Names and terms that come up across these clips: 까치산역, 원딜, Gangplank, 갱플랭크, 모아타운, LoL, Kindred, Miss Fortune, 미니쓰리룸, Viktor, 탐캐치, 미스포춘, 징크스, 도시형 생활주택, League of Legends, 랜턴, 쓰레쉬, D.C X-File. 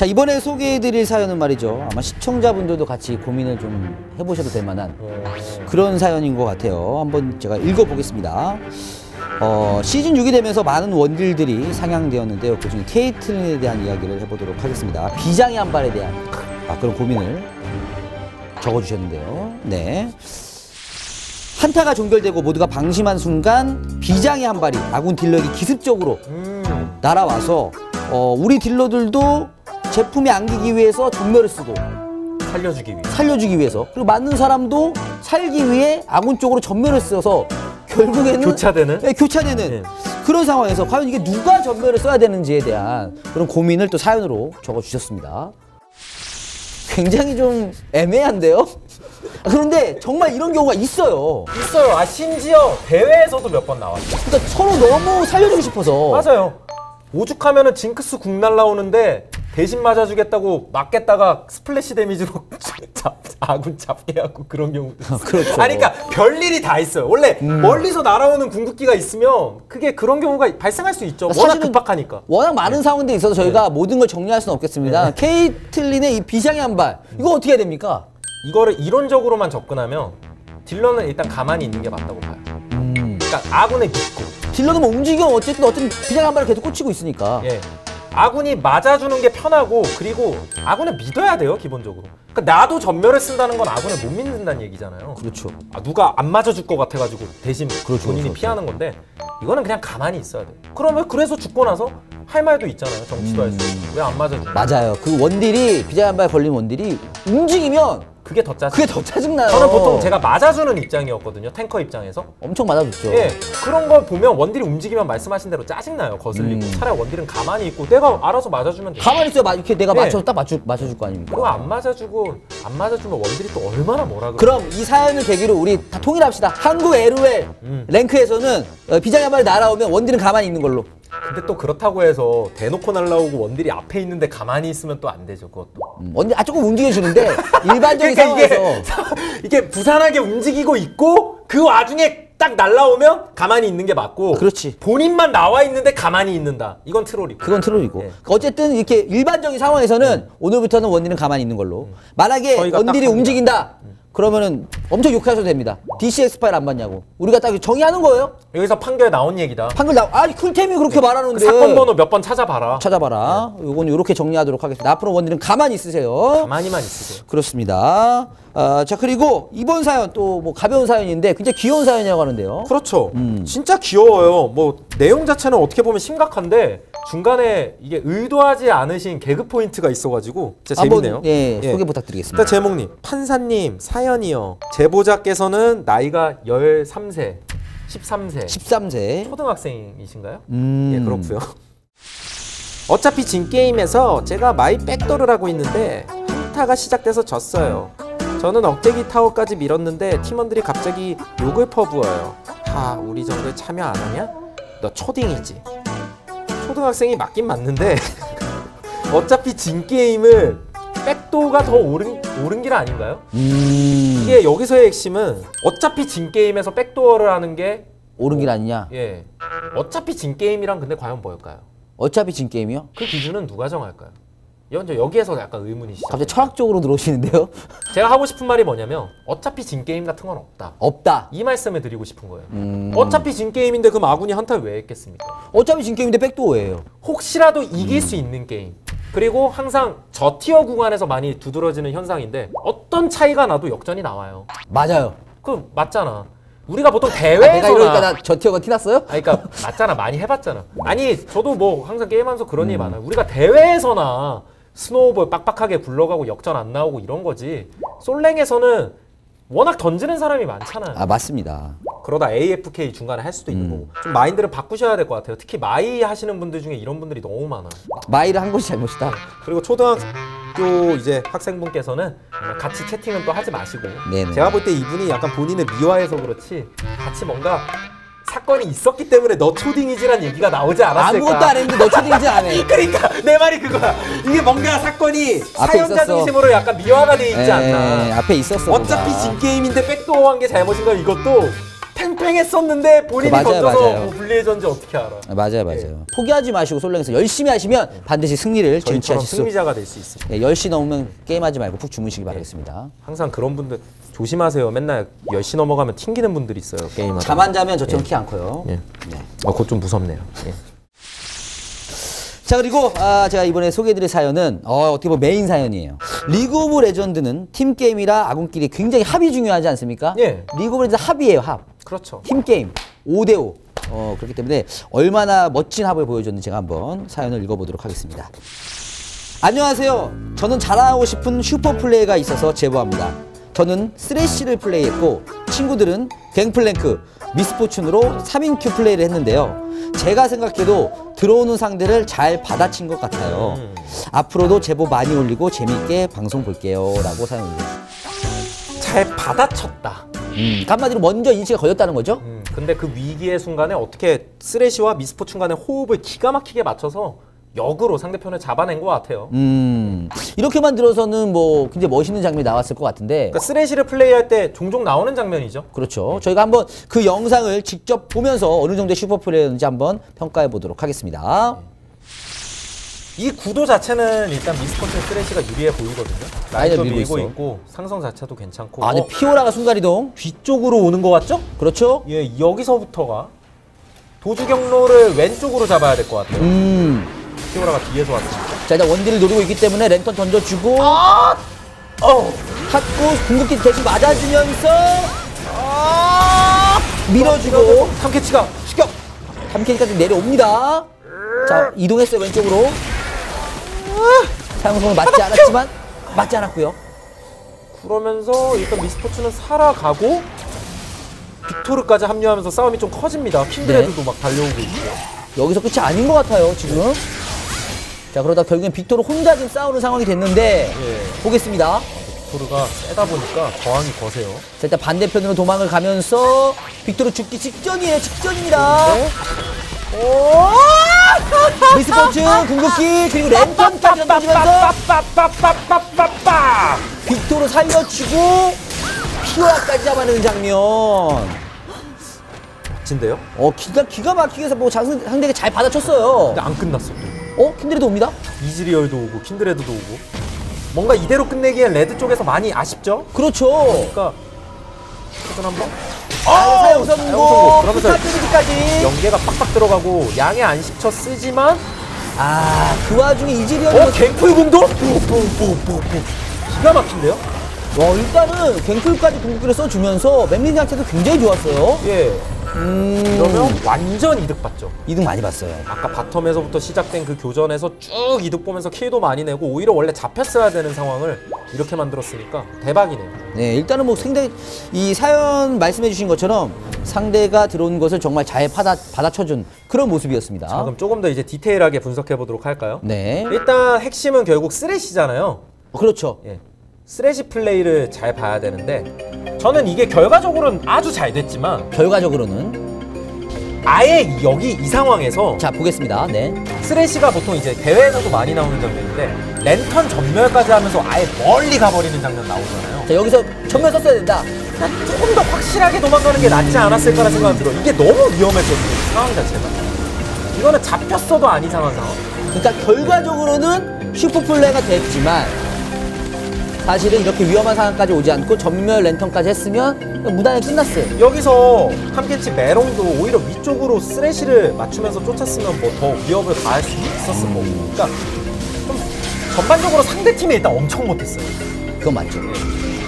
자, 이번에 소개해드릴 사연은 말이죠, 아마 시청자분들도 같이 고민을 좀 해보셔도 될 만한 그런 사연인 것 같아요. 한번 제가 읽어보겠습니다. 시즌 6이 되면서 많은 원딜들이 상향되었는데요. 그중에 케이틀린에 대한 이야기를 해보도록 하겠습니다. 비장의 한 발에 대한 그런 고민을 적어주셨는데요. 네. 한타가 종결되고 모두가 방심한 순간 비장의 한 발이 아군 딜러에게 기습적으로 날아와서 우리 딜러들도 제품이 안기기 위해서 전멸을 쓰고 살려주기 위해서, 그리고 맞는 사람도 살기 위해 아군 쪽으로 전멸을 써서 결국에는 교차되는? 네, 교차되는 그런 상황에서 과연 이게 누가 전멸을 써야 되는지에 대한 그런 고민을 또 사연으로 적어주셨습니다. 굉장히 좀 애매한데요? 그런데 정말 이런 경우가 있어요. 있어요. 아, 심지어 대회에서도 몇 번 나왔어요. 그러니까 서로 너무 살려주고 싶어서. 맞아요. 오죽하면은 징크스 궁 날라오는데 대신 맞아주겠다고 맞겠다가 스플래시 데미지로 아군 잡게 하고 그런 경우도 있어요. 그렇죠. 아니, 그러니까 별일이 다 있어요. 원래 멀리서 날아오는 궁극기가 있으면 그게 그런 경우가 발생할 수 있죠. 워낙 급박하니까. 워낙 많은 상황들이 있어서 저희가 모든 걸 정리할 수는 없겠습니다. 케이틀린의 이 비장의 한 발, 이거 어떻게 해야 됩니까? 이거를 이론적으로만 접근하면 딜러는 일단 가만히 있는 게 맞다고 봐요. 그러니까 아군에 믿고. 딜러는 뭐 움직여 어쨌든 비장의 한 발을 계속 꽂히고 있으니까. 아군이 맞아주는 게 편하고, 그리고 아군을 믿어야 돼요, 기본적으로. 그러니까 나도 전멸을 쓴다는 건 아군을 못 믿는다는 얘기잖아요. 그렇죠. 아, 누가 안 맞아줄 것 같아가지고 대신 본인이 피하는 건데, 이거는 그냥 가만히 있어야 돼. 그러면 그래서 죽고 나서 할 말도 있잖아요. 정치도 할 수 있고. 왜 안 맞아주냐. 맞아요. 그 원딜이, 비장의 한 발 걸린 원딜이 움직이면 그게 더 짜증나요. 저는 보통 제가 맞아주는 입장이었거든요. 탱커 입장에서. 엄청 맞아줬죠. 예, 그런 걸 보면 원딜이 움직이면 말씀하신 대로 짜증나요. 거슬리고. 차라리 원딜은 가만히 있고 내가 알아서 맞아주면 돼요. 가만히 있어요. 이렇게 내가 맞춰서 딱 맞춰줄 거 아닙니까? 그거 안 맞아주면 원딜이 또 얼마나 뭐라 그래요. 그럼 이 사연을 계기로 우리 다 통일합시다. 한국 LOL 랭크에서는 비장의 한 발이 날아오면 원딜은 가만히 있는 걸로. 근데 또 그렇다고 해서 대놓고 날라오고 원딜이 앞에 있는데 가만히 있으면 또 안 되죠, 그것도. 원딜 조금 움직여주는데 일반적인 그러니까 상황에서 이게 부산하게 움직이고 있고 그 와중에 딱 날라오면 가만히 있는 게 맞고. 그렇지. 본인만 나와 있는데 가만히 있는다. 이건 트롤이고. 그건 트롤이고. 어쨌든 이렇게 일반적인 상황에서는 오늘부터는 원딜은 가만히 있는 걸로. 만약에 원딜이 움직인다. 그러면은 엄청 욕하셔도 됩니다. D.C X-File 안 봤냐고. 우리가 딱 정의하는 거예요. 여기서 판결 나온 얘기다. 아니 쿨템이 그렇게 말하는데. 그 사건 번호 몇 번 찾아봐라. 요건 요렇게 정리하도록 하겠습니다. 앞으로 원딜은 가만히 있으세요. 가만히만 있으세요. 그렇습니다. 자, 그리고 이번 사연 또 뭐 가벼운 사연인데 굉장히 귀여운 사연이라고 하는데요. 그렇죠. 진짜 귀여워요. 뭐 내용 자체는 어떻게 보면 심각한데 중간에 이게 의도하지 않으신 개그 포인트가 있어가지고 진짜 재밌네요. 한번, 예, 소개 부탁드리겠습니다. 일단 제목님, 판사님 사연이요. 제보자께서는 나이가 13세, 13세 초등학생이신가요? 예, 그렇고요. 어차피 진 게임에서 제가 마이 백도를 하고 있는데 한타가 시작돼서 졌어요. 저는 억제기 타워까지 밀었는데 팀원들이 갑자기 욕을 퍼부어요. 하, 우리 정글 참여 안 하냐? 너 초딩이지? 초등학생이 맞긴 맞는데 어차피 진 게임을 백도가 더 옳은 길 아닌가요? 이게 여기서의 핵심은 어차피 진 게임에서 백도어를 하는 게 옳은 길 아니냐? 예. 어차피 진 게임이란 근데 과연 뭘까요? 어차피 진 게임이요? 그 기준은 누가 정할까요? 여기에서 약간 의문이시죠. 갑자기 철학적으로 들어오시는데요? 제가 하고 싶은 말이 뭐냐면 어차피 진 게임 같은 건 없다. 이 말씀을 드리고 싶은 거예요. 어차피 진 게임인데 그럼 아군이 한타를 왜 했겠습니까? 어차피 진 게임인데 백도어예요. 혹시라도 이길 수 있는 게임. 그리고 항상 저티어 구간에서 많이 두드러지는 현상인데 어떤 차이가 나도 역전이 나와요. 맞아요. 그럼 맞잖아. 우리가 보통 대회에서나 내가 이러니까 나 저티어가 티났어요? 아니, 그러니까 맞잖아. 많이 해봤잖아. 아니 저도 뭐 항상 게임하면서 그런 일이 많아요. 우리가 대회에서나 스노우볼 빡빡하게 굴러가고 역전 안 나오고 이런 거지. 솔랭에서는 워낙 던지는 사람이 많잖아요. 아, 맞습니다. 그러다 AFK 중간에 할 수도 있는 거고. 좀 마인드를 바꾸셔야 될 것 같아요. 특히 마이 하시는 분들 중에 이런 분들이 너무 많아요. 마이를 한 것이 잘못이다. 그리고 초등학교 이제 학생분께서는 같이 채팅은 또 하지 마시고. 네네. 제가 볼 때 이분이 약간 본인을 미화해서 그렇지 같이 뭔가 사건이 있었기 때문에 너 초딩이지란 얘기가 나오지 않았을까. 아무것도 안 했는데 너 초딩이지 않아. 그러니까 내 말이 그거야. 이게 뭔가 사건이 사연자 중심으로 약간 미화가 돼 있지 않나. 앞에 있었어. 어차피 진 게임인데 백도어한 게 잘못인 건 이것도 뺑뺑했었는데 본인이 던져서 뭐 불리해졌는지 어떻게 알아? 맞아요, 맞아요. 예. 포기하지 마시고 솔랭에서 열심히 하시면 반드시 승리를 쟁취하실 수. 승리자가 될 수 있습니다. 예, 10시 넘으면 게임하지 말고 푹 주무시기 바라겠습니다. 항상 그런 분들 조심하세요. 맨날 10시 넘어가면 튕기는 분들이 있어요. 게임하다. 잠 안 자면 저처럼 키 안 커요. 예. 네. 아, 그거 좀 무섭네요. 예. 자, 그리고 제가 이번에 소개해드릴 사연은 어떻게 보면 메인 사연이에요. 리그 오브 레전드는 팀 게임이라 아군끼리 굉장히 합이 중요하지 않습니까? 예. 리그 오브 레전드 합이에요, 합. 그렇죠. 팀 게임 5대5. 그렇기 때문에 얼마나 멋진 합을 보여줬는지 제가 한번 사연을 읽어보도록 하겠습니다. 안녕하세요. 저는 잘하고 싶은 슈퍼 플레이가 있어서 제보합니다. 저는 쓰레쉬를 플레이했고 친구들은 갱플랭크, 미스포춘으로 3인큐 플레이를 했는데요. 제가 생각해도 들어오는 상대를 잘 받아친 것 같아요. 앞으로도 제보 많이 올리고 재미있게 방송 볼게요. 라고 사용해요. 잘 받아쳤다. 한마디로 먼저 인식이 걸렸다는 거죠? 근데 그 위기의 순간에 어떻게 쓰레쉬와 미스포춘 간의 호흡을 기가 막히게 맞춰서 역으로 상대편을 잡아낸 것 같아요. 이렇게만 들어서는 뭐 굉장히 멋있는 장면이 나왔을 것 같은데, 그러니까 쓰레쉬를 플레이할 때 종종 나오는 장면이죠. 그렇죠. 저희가 한번 그 영상을 직접 보면서 어느 정도의 슈퍼플레이였는지 한번 평가해 보도록 하겠습니다. 이 구도 자체는 일단 미스포춘 쓰레쉬가 유리해 보이거든요. 라인도 밀고 있고 상성 자체도 괜찮고. 아니 피오라가 순간이동 뒤쪽으로 오는 것 같죠? 그렇죠. 예, 여기서부터가 도주 경로를 왼쪽으로 잡아야 될 것 같아요. 피오라가 뒤에서 왔습니다. 자, 일단 원딜을 노리고 있기 때문에 랜턴 던져주고 핫고 궁극기 대신 맞아주면서 밀어주고 탐캐치가 추격! 탐캐치까지 내려옵니다. 자, 이동했어요, 왼쪽으로. 사용성은 맞지 않았지만 맞지 않았고요. 그러면서 일단 미스포츠는 살아가고 빅토르까지 합류하면서 싸움이 좀 커집니다. 킨드레드도 네. 막 달려오고 있고요. 여기서 끝이 아닌 것 같아요, 지금. 자, 그러다 결국엔 빅토르 혼자 지금 싸우는 상황이 됐는데 예. 보겠습니다. 빅토르가 세다 보니까 저항이 거세요. 자, 일단 반대편으로 도망을 가면서 빅토르 죽기 직전이에요. 직전입니다. 미스포츠 궁극기 그리고 랜턴까지 던지면서 빅토르 살려주고 피오라까지 잡아내는 장면. 진데요? 기가 막히게 해서 뭐 상대가 잘 받아쳤어요. 근데 안 끝났어요. 킨드레드 옵니다. 이즈리얼도 오고 킨드레드도 오고. 뭔가 이대로 끝내기엔 레드 쪽에서 많이 아쉽죠? 그렇죠. 그러니까 최선 한번. 사용 성공. 그러면서 끝까지 연계가 빡빡 들어가고 양의 안식처 쓰지만 그 와중에 이즈리얼이 갱플 궁도 기가 막힌데요? 와, 일단은 갱플까지 궁극기를 써주면서 맵린 자체도 굉장히 좋았어요. 예. 그러면 완전 이득 봤죠. 이득 많이 봤어요. 아까 바텀에서부터 시작된 그 교전에서 쭉 이득 보면서 킬도 많이 내고 오히려 원래 잡혔어야 되는 상황을 이렇게 만들었으니까 대박이네요. 네, 일단은 뭐 이 사연 말씀해주신 것처럼 상대가 들어온 것을 정말 잘 받아쳐준 그런 모습이었습니다. 자, 그럼 조금 더 이제 디테일하게 분석해 보도록 할까요? 네. 일단 핵심은 결국 쓰레쉬잖아요. 그렇죠. 예. 쓰레쉬 플레이를 잘 봐야 되는데 저는 이게 결과적으로는 아주 잘 됐지만 결과적으로는 아예 여기 이 상황에서 자 보겠습니다. 네. 쓰레쉬가 보통 이제 대회에서도 많이 나오는 장면인데 랜턴 전멸까지 하면서 아예 멀리 가버리는 장면 나오잖아요. 자, 여기서 전멸 썼어야 된다. 조금 더 확실하게 도망가는 게 낫지 않았을까라 생각이 들어. 이게 너무 위험했거든요, 상황 자체가. 이거는 잡혔어도 아닌 상황. 그러니까 결과적으로는 슈퍼플레이가 됐지만 사실은 이렇게 위험한 상황까지 오지 않고 전멸 랜턴까지 했으면 무난히 끝났어요. 여기서 탐캐치 메롱도 오히려 위쪽으로 쓰레쉬를 맞추면서 쫓았으면 뭐 더 위협을 가할 수 있었을 거고. 그러니까 좀 전반적으로 상대팀이 일단 엄청 못했어요. 그건 맞죠. 네.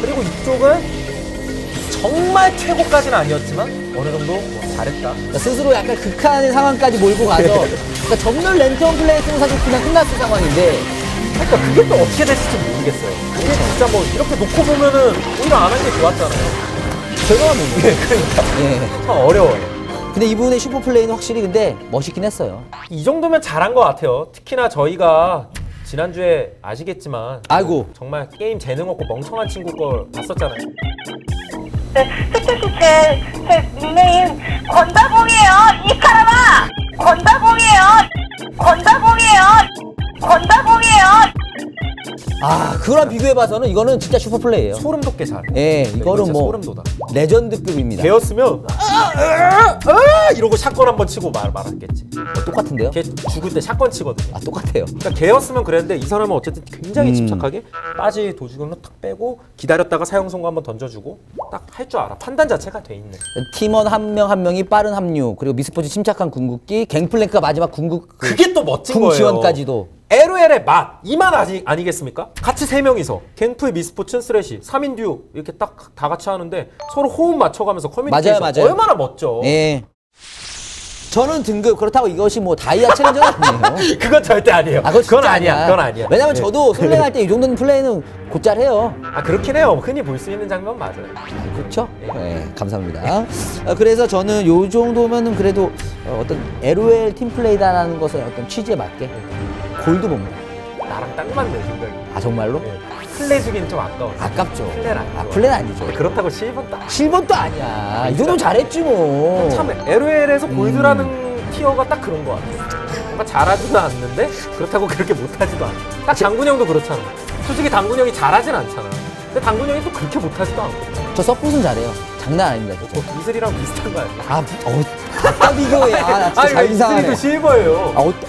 그리고 이쪽은 정말 최고까지는 아니었지만 어느 정도 뭐 잘했다. 그러니까 스스로 약간 극한의 상황까지 몰고 가서 그러니까 전멸 랜턴 플레이에서는 사실 그냥 끝났을 상황인데 그러니까 그게 또 어떻게 됐을지 모르겠어요. 그게 진짜 뭐 이렇게 놓고 보면은 오히려 안 한 게 좋았잖아요. 제가 모르겠어요. 그러니까. 참 어려워요. 근데 이분의 슈퍼플레이는 확실히 근데 멋있긴 했어요. 이 정도면 잘한 것 같아요. 특히나 저희가 지난주에 아시겠지만 정말 게임 재능 없고 멍청한 친구 걸 봤었잖아요. 네, 특히 제 닉네임 건다봉이에요. 이 사람아! 건다봉이에요. 건다봉이에요. 건다봉이에요. 그거랑 비교해봐서는 이거는 진짜 슈퍼플레이예요. 소름돋게 잘해. 예, 이거는 뭐 소름돋아. 레전드급입니다. 개였으면 이러고 샷건 한번 치고 말았겠지. 똑같은데요? 걔 죽을 때 샷건 치거든요. 아 똑같아요. 그러니까 개였으면 그랬는데 이 사람은 어쨌든 굉장히 집착하게 빠지 도주경로 탁 빼고 기다렸다가 사형선고 한번 던져주고 딱 할 줄 알아. 판단 자체가 돼 있네. 팀원 한 명 한 명이 빠른 합류, 그리고 미스포츠 침착한 궁극기, 갱플랭크가 마지막 궁극 그게 또 멋진 거예요. 궁지원까지도. LOL의 맛! 이 맛 아니겠습니까? 같이 3명이서 갱프, 미스포츠, 쓰레쉬, 3인 듀오 이렇게 딱 다 같이 하는데 서로 호흡 맞춰가면서 커뮤니케이션 맞아요. 얼마나 멋져. 예. 저는 등급, 그렇다고 이것이 뭐 다이아 챌린저는 아니에요. 그건 절대 아니에요. 아, 그건 아니야. 그건 아니야. 왜냐면 네. 저도 솔랭할 때 이 정도는 플레이는 곧잘 해요. 아 그렇긴 해요. 흔히 볼 수 있는 장면 맞아요. 아, 그렇죠? 네. 네, 감사합니다. 그래서 저는 이 정도면은 그래도 어떤 LOL 팀플레이다라는 것은 어떤 취지에 맞게 골드 봅니다. 나랑 딱 맞네 생각이. 아 정말로? 네. 플레 주긴 좀 아까워. 아깝죠. 플레는 아니죠. 아, 플레는 아니죠. 그렇다고 실버도 아니야. 이 정도면 잘했지 뭐. 참 LOL에서 골드라는 티어가 딱 그런 거 같아. 뭔가 잘하지도 않는데 그렇다고 그렇게 못하지도 않아. 딱 당군형도 그렇잖아. 솔직히 당군형이 잘하진 않잖아. 근데 당군형이 또 그렇게 못하지도 않고. 저 서폿은 잘해요. 장난 아닙니다. 이슬이랑 비슷한 거 아니야? 아 비교해. 아 진짜 잘 이상하네. 이슬이도 실버예요.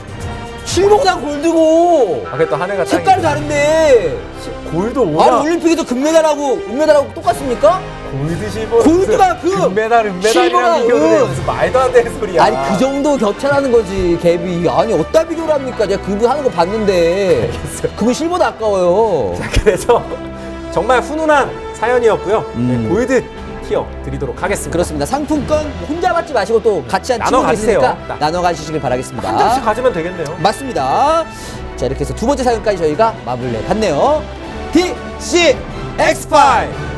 실버보다 골드고. 아, 그래도 한 해가 색깔 다른데. 골드 5야. 아니 올림픽에도 금메달하고 은메달하고 똑같습니까? 골드 실버. 골드가 그 금메달 은메달이랑 비교를 해. 무슨 말도 안 되는 소리야. 아니 그 정도 격차라는 거지 갭이. 아니 어디다 비교를 합니까? 제가 그분 하는 거 봤는데. 알겠어요. 그분 실버도 아까워요. 자 그래서 정말 훈훈한 사연이었고요. 네, 골드 티어 드리도록 하겠습니다. 그렇습니다. 상품권 혼자 받지 마시고 또 같이 한 친구들 있으니까 나눠 가시길 바라겠습니다. 한 장씩 가지면 되겠네요. 맞습니다. 자 이렇게 해서 두 번째 사연까지 저희가 마무리를 봤네요. D.C X-File